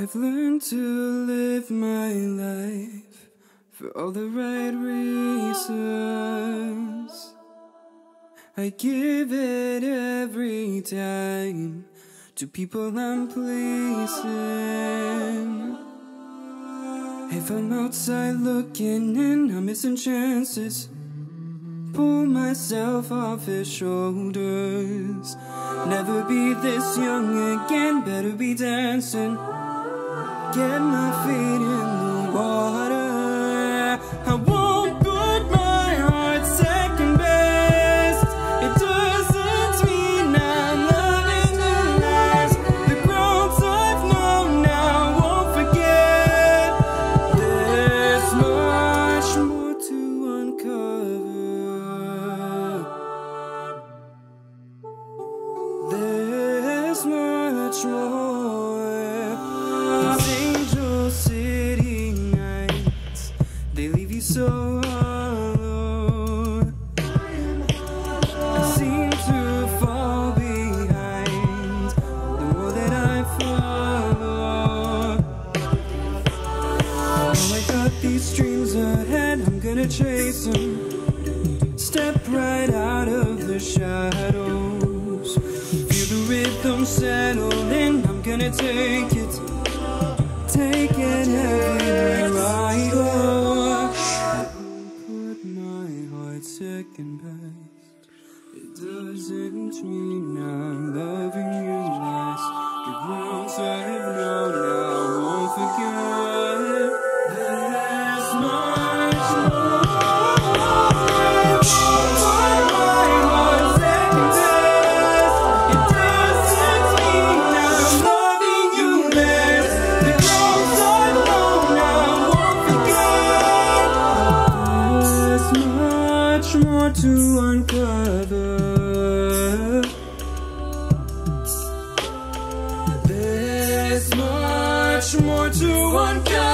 I've learned to live my life for all the right reasons. I give it every time to people I'm pleasing. If I'm outside looking in, I'm missing chances. Pull myself off his shoulders. Never be this young again, better be dancing. Get my feet in the water. I won't put my heart second best. It doesn't mean I'm loving the last. The grounds I've known now won't forget. There's much more to uncover. There's much more. These angel city nights, they leave you so hollow. I seem to fall behind the more that I follow. Oh, I got these dreams ahead, I'm gonna chase them. Step right out of the shadows. Feel the rhythm settle in, I'm gonna take it. Take it everywhere I go. I won't put my heart second best. It doesn't mean I'm loving you less. The grounds I've known now won't forget. There's much more. More to uncover. There's much more to uncover.